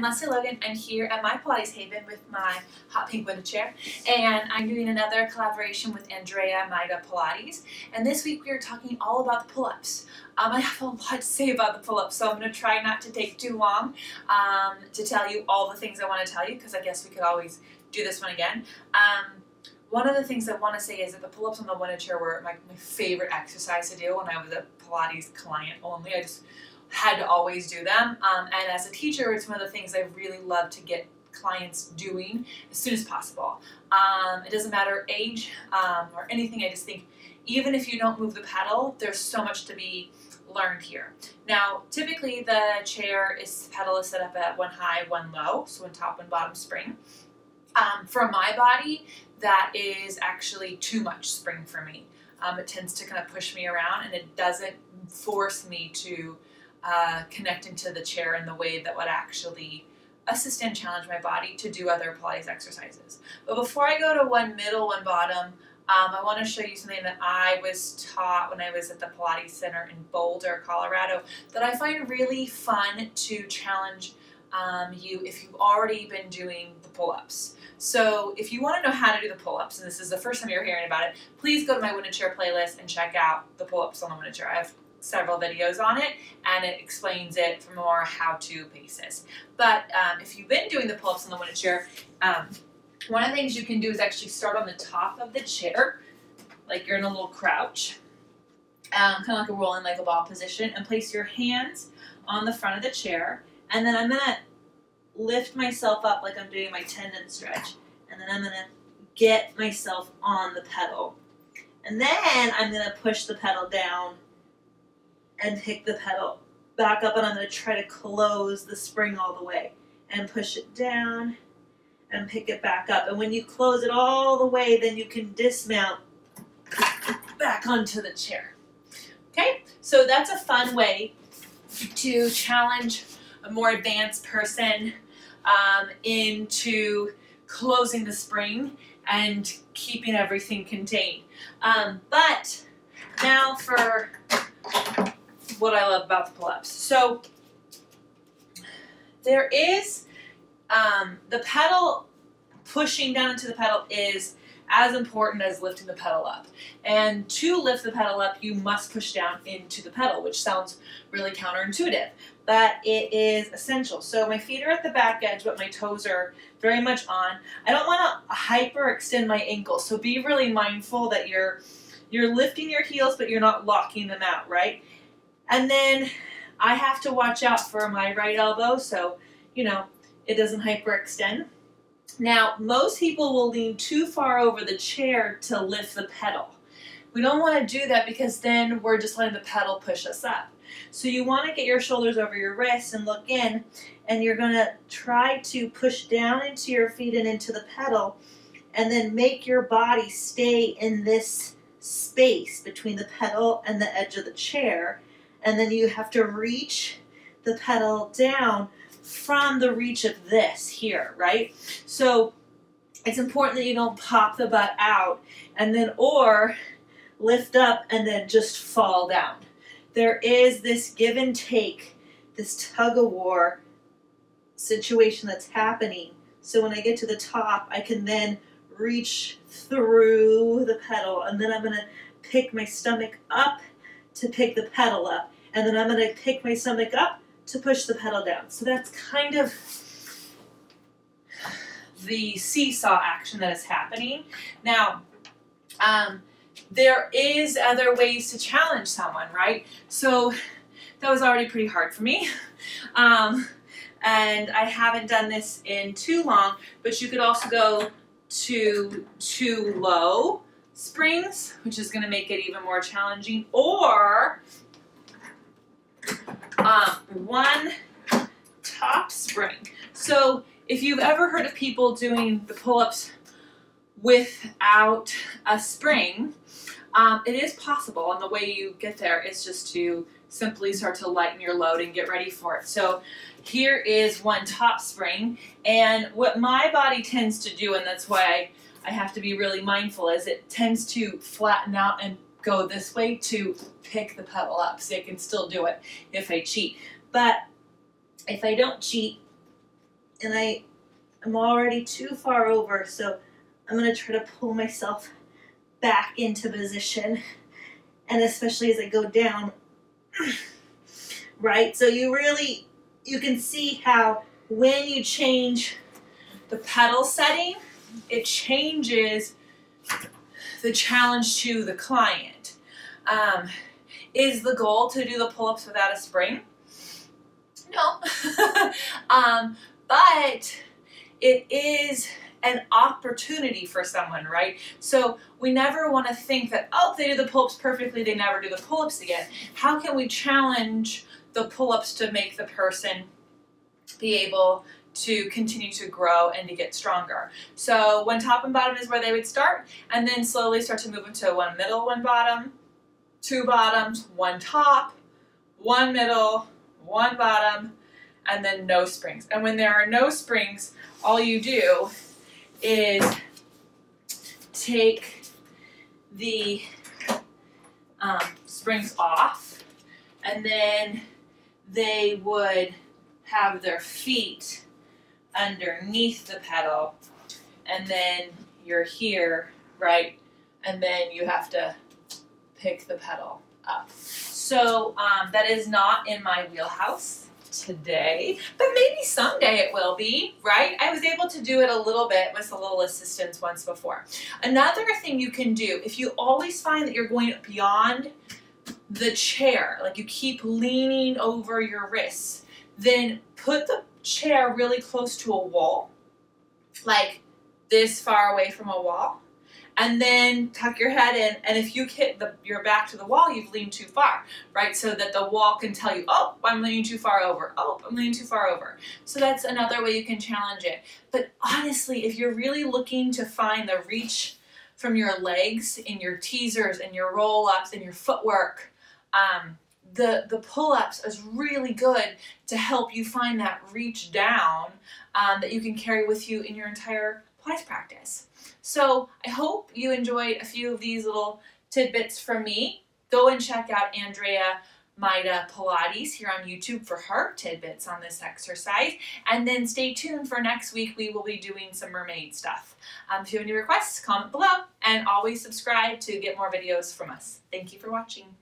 I'm Leslie Logan. I'm here at my Pilates Haven with my hot pink Wunda chair, and I'm doing another collaboration with Andrea Maida Pilates. And this week we are talking all about the pull-ups. I have a lot to say about the pull-ups, so I'm going to try not to take too long to tell you all the things I want to tell you, because I guess we could always do this one again. One of the things I want to say is that the pull-ups on the Wunda chair were my favorite exercise to do when I was a Pilates client only. I just had to always do them, and as a teacher it's one of the things I really love to get clients doing as soon as possible. It doesn't matter age or anything. I just think even if you don't move the pedal, there's so much to be learned here. Now typically the chair is pedal is set up at one high, one low, so one top and bottom spring. For my body, that is actually too much spring for me. It tends to kind of push me around, and it doesn't force me to connecting to the chair in the way that would actually assist and challenge my body to do other Pilates exercises. But before I go to one middle, one bottom, I want to show you something that I was taught when I was at the Pilates Center in Boulder, Colorado, that I find really fun to challenge you if you've already been doing the pull-ups. So if you want to know how to do the pull-ups, and this is the first time you're hearing about it, please go to my Wunda Chair playlist and check out the pull-ups on the Wunda Chair. I have several videos on it, and it explains it from a more how-to basis. But if you've been doing the pull-ups on the Wunda chair, one of the things you can do is actually start on the top of the chair, like you're in a little crouch, kind of like a rolling like a ball position, and place your hands on the front of the chair. And then I'm gonna lift myself up like I'm doing my tendon stretch, and then I'm gonna get myself on the pedal, and then I'm gonna push the pedal down and pick the pedal back up, and I'm going to try to close the spring all the way and push it down and pick it back up. And when you close it all the way, then you can dismount back onto the chair. Okay, so that's a fun way to challenge a more advanced person into closing the spring and keeping everything contained. But now for what I love about the pull-ups. So there is the pedal, pushing down into the pedal is as important as lifting the pedal up. And to lift the pedal up, you must push down into the pedal, which sounds really counterintuitive, but it is essential. So my feet are at the back edge, but my toes are very much on. I don't want to hyperextend my ankles, so be really mindful that you're lifting your heels, but you're not locking them out, right? And then I have to watch out for my right elbow, so, you know, it doesn't hyperextend. Now, most people will lean too far over the chair to lift the pedal. We don't want to do that, because then we're just letting the pedal push us up. So you want to get your shoulders over your wrists and look in, and you're going to try to push down into your feet and into the pedal, and then make your body stay in this space between the pedal and the edge of the chair. And then you have to reach the pedal down from the reach of this here, right? So it's important that you don't pop the butt out and then or lift up and then just fall down. There is this give and take, this tug-of-war situation that's happening. So when I get to the top, I can then reach through the pedal, and then I'm going to pick my stomach up to pick the pedal up, and then I'm going to pick my stomach up to push the pedal down. So that's kind of the seesaw action that is happening. Now, there is other ways to challenge someone, right? So that was already pretty hard for me. And I haven't done this in too long, but you could also go to too low springs, which is going to make it even more challenging, or one top spring. So if you've ever heard of people doing the pull-ups without a spring, it is possible, and the way you get there is just to simply start to lighten your load and get ready for it. So here is one top spring, and what my body tends to do, and that's why I have to be really mindful, is it tends to flatten out and go this way to pick the pedal up. So I can still do it if I cheat. But if I don't cheat, and I'm already too far over, so I'm going to try to pull myself back into position, and especially as I go down, right? So you can see how when you change the pedal setting, it changes the challenge to the client. Is the goal to do the pull-ups without a spring? No. But it is an opportunity for someone, right? So we never want to think that, oh, they do the pull-ups perfectly, they never do the pull-ups again. How can we challenge the pull-ups to make the person be able to continue to grow and to get stronger? So when top and bottom is where they would start, and then slowly start to move into one middle, one bottom, two bottoms, one top, one middle, one bottom, and then no springs. And when there are no springs, all you do is take the springs off, and then they would have their feet underneath the pedal, and then you're here, right? And then you have to pick the pedal up. So that is not in my wheelhouse today, but maybe someday it will be, right? I was able to do it a little bit with a little assistance once before. Another thing you can do, if you always find that you're going beyond the chair, like you keep leaning over your wrists, then put the chair really close to a wall, like this far away from a wall, and then tuck your head in, and if you hit your back to the wall, you've leaned too far, right? So that the wall can tell you, oh, I'm leaning too far over, oh, I'm leaning too far over. So that's another way you can challenge it. But honestly, if you're really looking to find the reach from your legs in your teasers and your roll-ups and your footwork, the pull-ups is really good to help you find that reach down that you can carry with you in your entire Pilates practice. So I hope you enjoyed a few of these little tidbits from me. Go and check out Andrea Maida Pilates here on YouTube for her tidbits on this exercise. And then stay tuned for next week. We will be doing some mermaid stuff. If you have any requests, comment below, and always subscribe to get more videos from us. Thank you for watching.